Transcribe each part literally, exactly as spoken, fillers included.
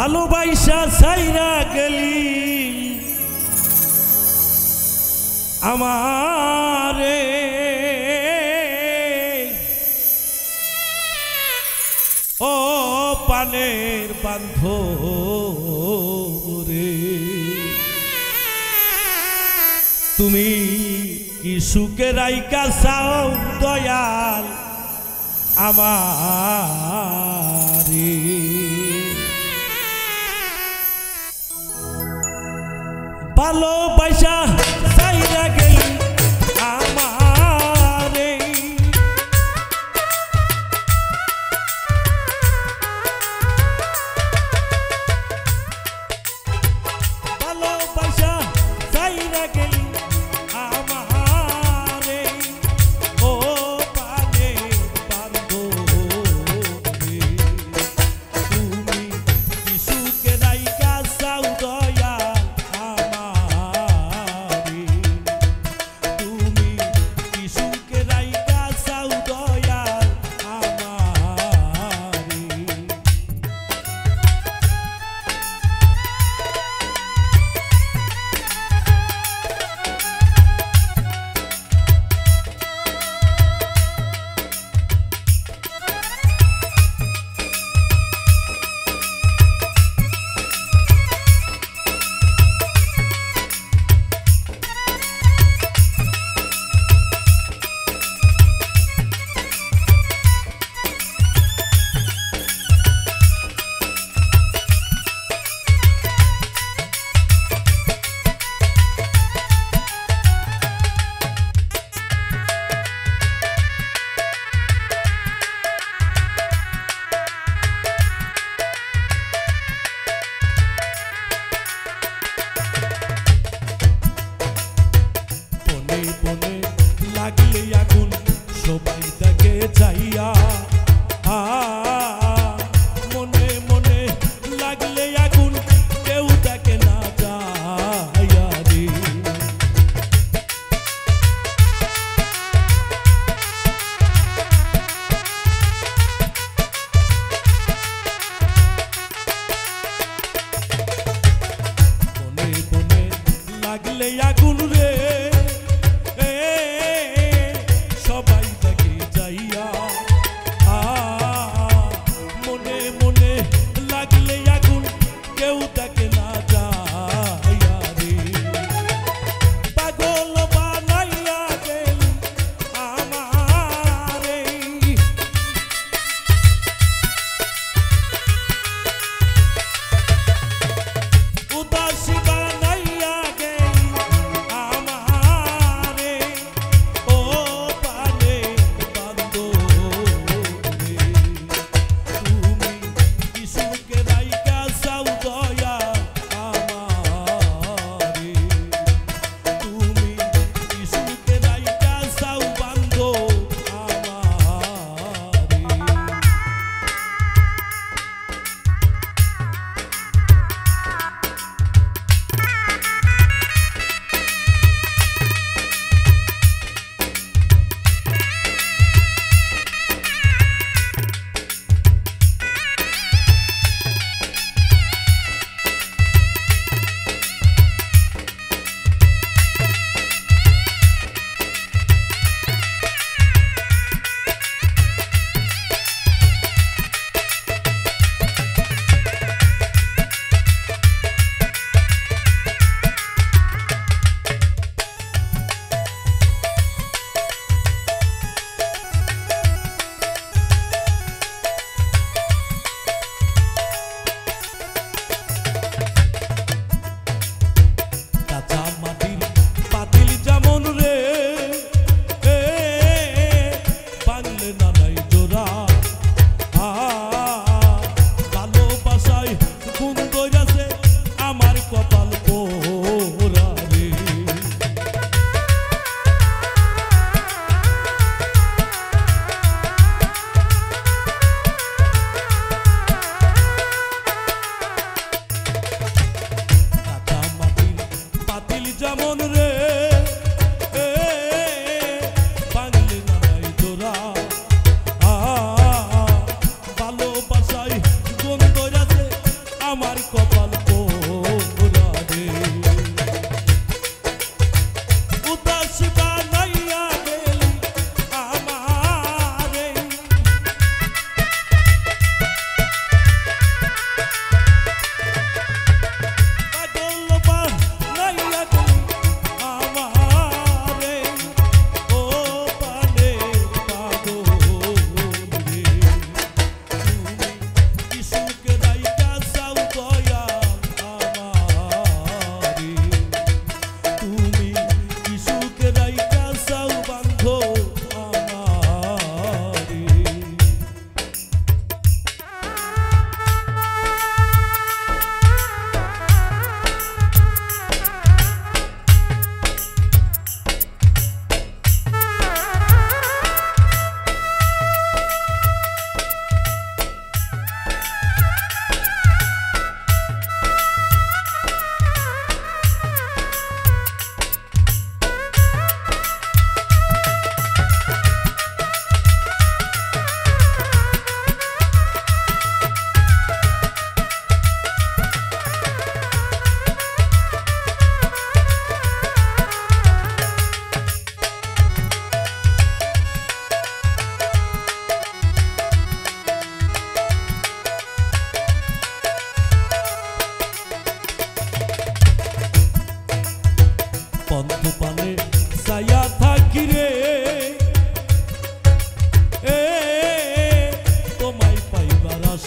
ভালোবাসা ছাইরা গেলি আমারে ও পানের বান্ধরে তুমি কি সুখে রাইকা চাও দয়াল আমারে ভালোবাসা ছাইরা গেলি আমারে ভালোবাসা ছাইরা গেলি আমারে ও পানে বান্ধবী তুমি কিছুকে রাইখা যাও Shabai dake jaiya.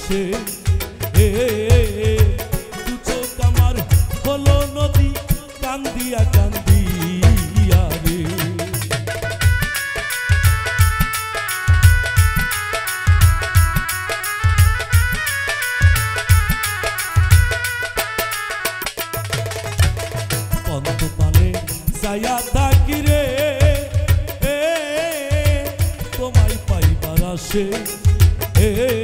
Hey, hey, hey.